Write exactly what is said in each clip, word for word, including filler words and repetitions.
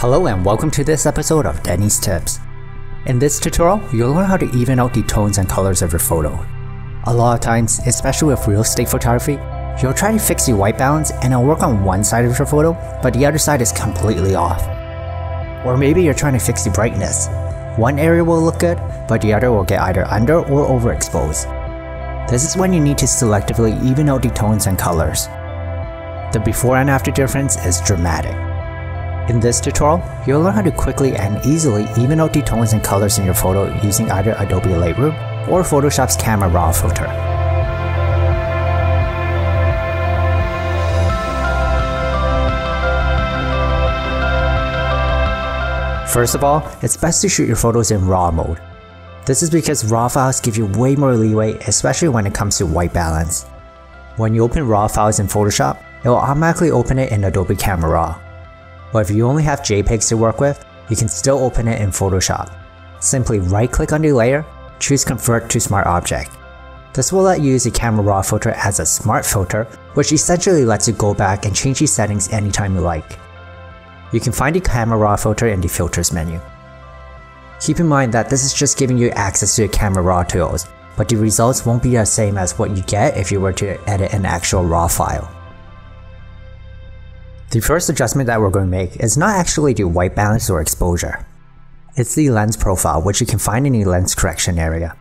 Hello and welcome to this episode of Denny's Tips. In this tutorial, you'll learn how to even out the tones and colors of your photo. A lot of times, especially with real estate photography, you'll try to fix the white balance and it'll work on one side of your photo, but the other side is completely off. Or maybe you're trying to fix the brightness. One area will look good, but the other will get either under or overexposed. This is when you need to selectively even out the tones and colors. The before and after difference is dramatic. In this tutorial, you'll learn how to quickly and easily even out the tones and colors in your photo using either Adobe Lightroom or Photoshop's Camera Raw filter. First of all, it's best to shoot your photos in RAW mode. This is because RAW files give you way more leeway, especially when it comes to white balance. When you open RAW files in Photoshop, it will automatically open it in Adobe Camera Raw. But if you only have JPEGs to work with, you can still open it in Photoshop. Simply right-click on the layer, choose Convert to Smart Object. This will let you use the Camera Raw filter as a smart filter, which essentially lets you go back and change these settings anytime you like. You can find the Camera Raw filter in the Filters menu. Keep in mind that this is just giving you access to the Camera Raw tools, but the results won't be the same as what you get if you were to edit an actual RAW file. The first adjustment that we're going to make is not actually the white balance or exposure. It's the lens profile, which you can find in the lens correction area.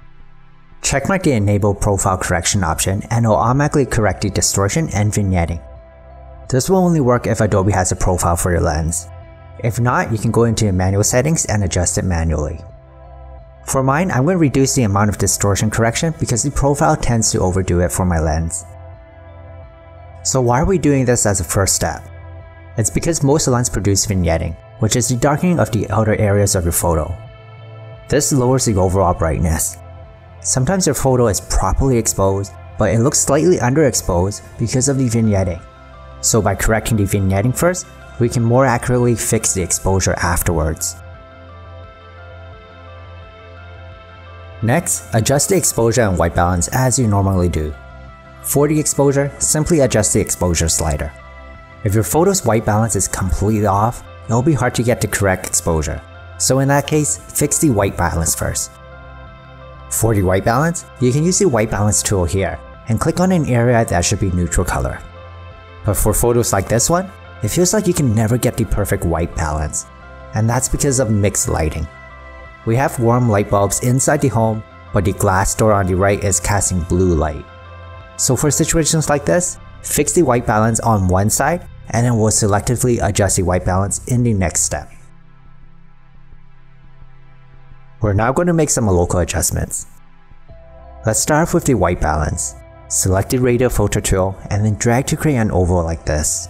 Checkmark the Enable Profile Correction option and it will automatically correct the distortion and vignetting. This will only work if Adobe has a profile for your lens. If not, you can go into the manual settings and adjust it manually. For mine, I'm going to reduce the amount of distortion correction because the profile tends to overdo it for my lens. So why are we doing this as a first step? It's because most lens produce vignetting, which is the darkening of the outer areas of your photo. This lowers the overall brightness. Sometimes your photo is properly exposed, but it looks slightly underexposed because of the vignetting. So by correcting the vignetting first, we can more accurately fix the exposure afterwards. Next, adjust the exposure and white balance as you normally do. For the exposure, simply adjust the exposure slider. If your photo's white balance is completely off, it'll be hard to get the correct exposure. So in that case, fix the white balance first. For the white balance, you can use the white balance tool here and click on an area that should be neutral color. But for photos like this one, it feels like you can never get the perfect white balance. And that's because of mixed lighting. We have warm light bulbs inside the home, but the glass door on the right is casting blue light. So for situations like this, fix the white balance on one side and then we'll selectively adjust the white balance in the next step. We're now going to make some local adjustments. Let's start off with the white balance. Select the radial filter tool and then drag to create an oval like this.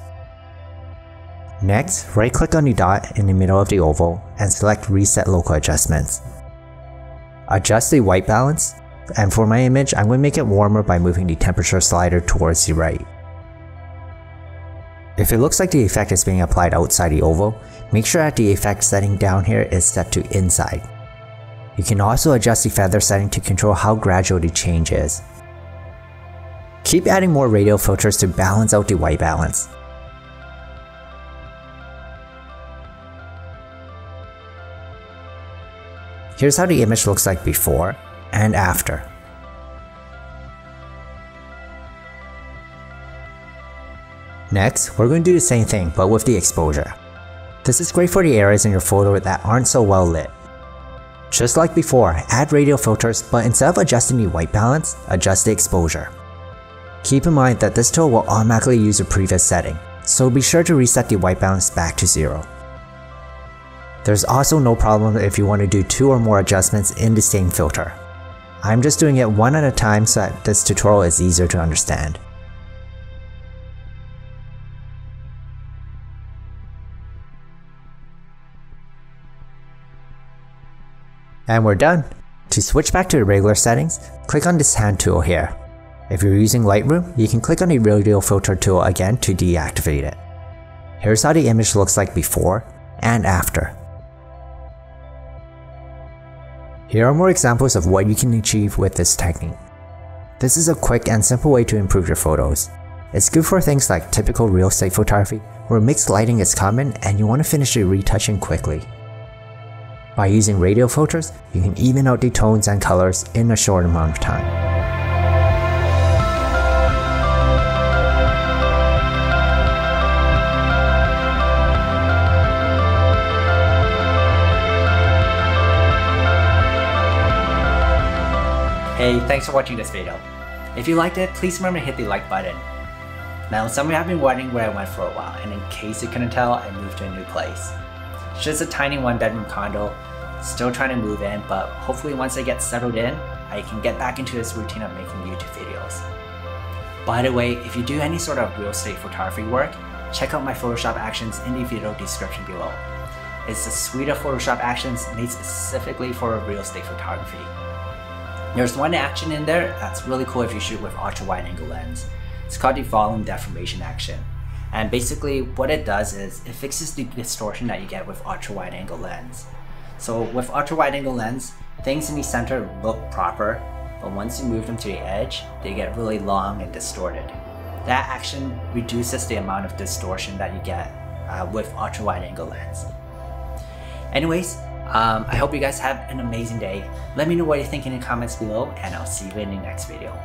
Next, right click on the dot in the middle of the oval and select Reset Local Adjustments. Adjust the white balance, and for my image I'm going to make it warmer by moving the temperature slider towards the right. If it looks like the effect is being applied outside the oval, make sure that the effect setting down here is set to inside. You can also adjust the feather setting to control how gradual the change is. Keep adding more radial filters to balance out the white balance. Here's how the image looks like before and after. Next, we're going to do the same thing, but with the exposure. This is great for the areas in your photo that aren't so well lit. Just like before, add radial filters, but instead of adjusting the white balance, adjust the exposure. Keep in mind that this tool will automatically use a previous setting, so be sure to reset the white balance back to zero. There's also no problem if you want to do two or more adjustments in the same filter. I'm just doing it one at a time so that this tutorial is easier to understand. And we're done! To switch back to the regular settings, click on this hand tool here. If you're using Lightroom, you can click on the radial filter tool again to deactivate it. Here's how the image looks like before and after. Here are more examples of what you can achieve with this technique. This is a quick and simple way to improve your photos. It's good for things like typical real estate photography where mixed lighting is common and you want to finish the retouching quickly. By using radial filters, you can even out the tones and colors in a short amount of time. Hey, thanks for watching this video. If you liked it, please remember to hit the like button. Now, some of you have been wondering where I went for a while, and in case you couldn't tell, I moved to a new place. It's just a tiny one bedroom condo, still trying to move in, but hopefully once I get settled in, I can get back into this routine of making YouTube videos. By the way, if you do any sort of real estate photography work, check out my Photoshop actions in the video description below. It's a suite of Photoshop actions made specifically for real estate photography. There's one action in there that's really cool if you shoot with ultra wide angle lens. It's called the volume deformation action. And basically what it does is it fixes the distortion that you get with ultra wide angle lens. So with ultra wide angle lens, things in the center look proper, but once you move them to the edge, they get really long and distorted. That action reduces the amount of distortion that you get uh, with ultra wide angle lens. Anyways, Um, I hope you guys have an amazing day. Let me know what you think in the comments below, and I'll see you in the next video.